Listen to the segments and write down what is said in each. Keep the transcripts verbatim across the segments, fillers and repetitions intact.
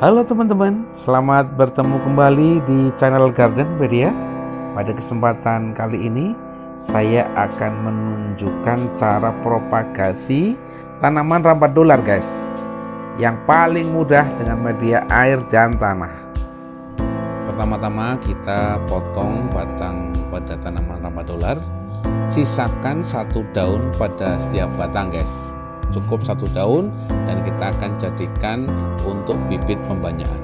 Halo teman-teman, selamat bertemu kembali di channel Garden Pedia. Pada kesempatan kali ini saya akan menunjukkan cara propagasi tanaman rambat dolar, guys, yang paling mudah dengan media air dan tanah. Pertama-tama kita potong batang pada tanaman rambat dolar, sisakan satu daun pada setiap batang, guys. Cukup satu daun dan kita akan jadikan untuk bibit pembanyaan.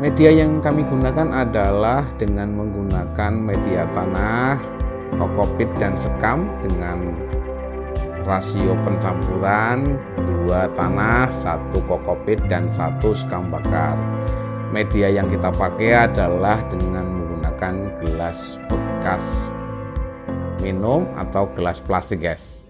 Media yang kami gunakan adalah dengan menggunakan media tanah, kokopit dan sekam dengan rasio pencampuran dua tanah, satu kokopit dan satu sekam bakar. Media yang kita pakai adalah dengan menggunakan gelas bekas minum atau gelas plastik, guys.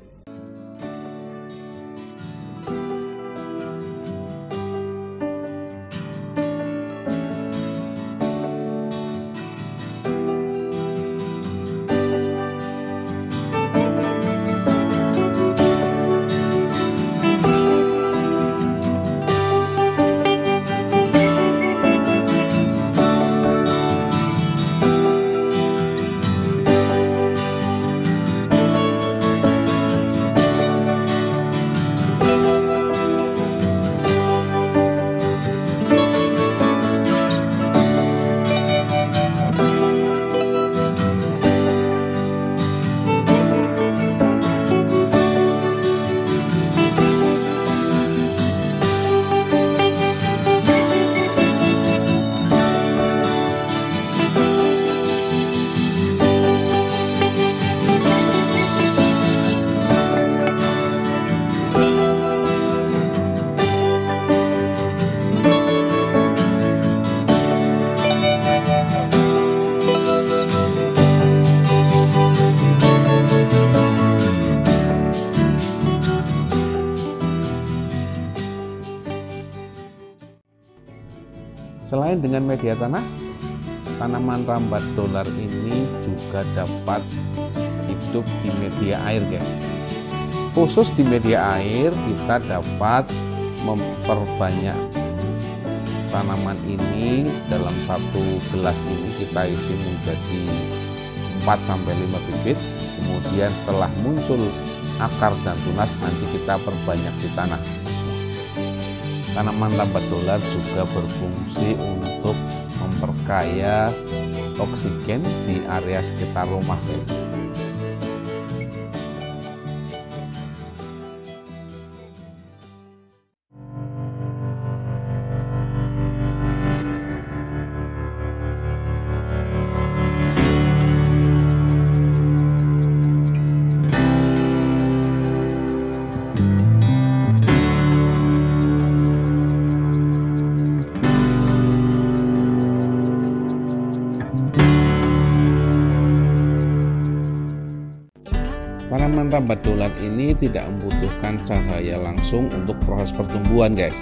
Selain dengan media tanah, tanaman rambat dolar ini juga dapat hidup di media air, guys. Khusus di media air, kita dapat memperbanyak tanaman ini. Dalam satu gelas ini kita isi menjadi empat sampai lima bibit. Kemudian setelah muncul akar dan tunas, nanti kita perbanyak di tanah. Tanaman rambat dolar juga berfungsi untuk memperkaya oksigen di area sekitar rumah, guys. Tanaman rambat dolar ini tidak membutuhkan cahaya langsung untuk proses pertumbuhan, guys.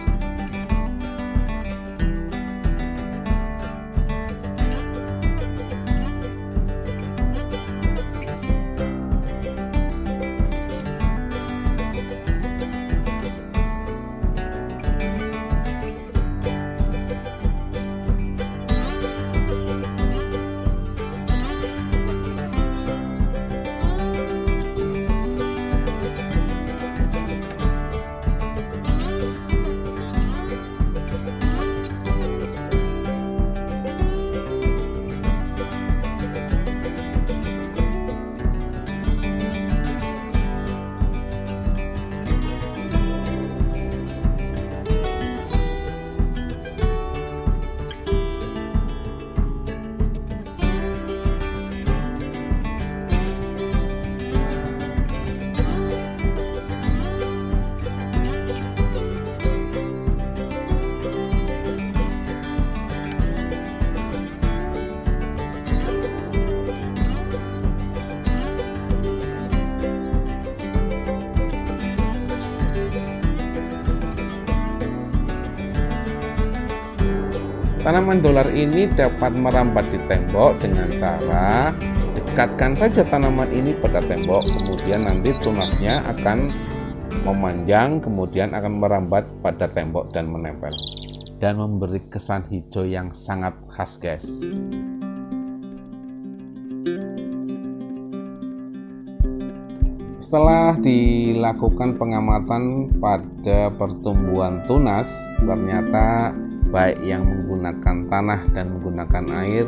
Tanaman dolar ini dapat merambat di tembok dengan cara dekatkan saja tanaman ini pada tembok, kemudian nanti tunasnya akan memanjang kemudian akan merambat pada tembok dan menempel dan memberi kesan hijau yang sangat khas, guys. Setelah dilakukan pengamatan pada pertumbuhan tunas, ternyata baik yang menggunakan tanah dan menggunakan air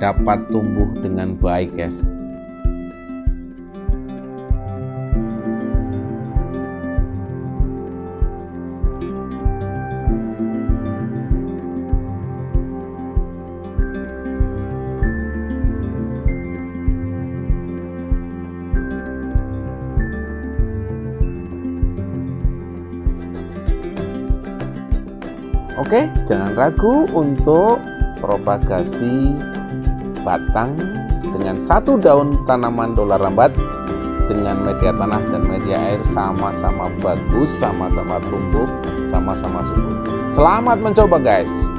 dapat tumbuh dengan baik, guys. Oke, jangan ragu untuk propagasi batang dengan satu daun tanaman dolar rambat dengan media tanah dan media air, sama-sama bagus, sama-sama tumbuh, sama-sama subur. Selamat mencoba, guys.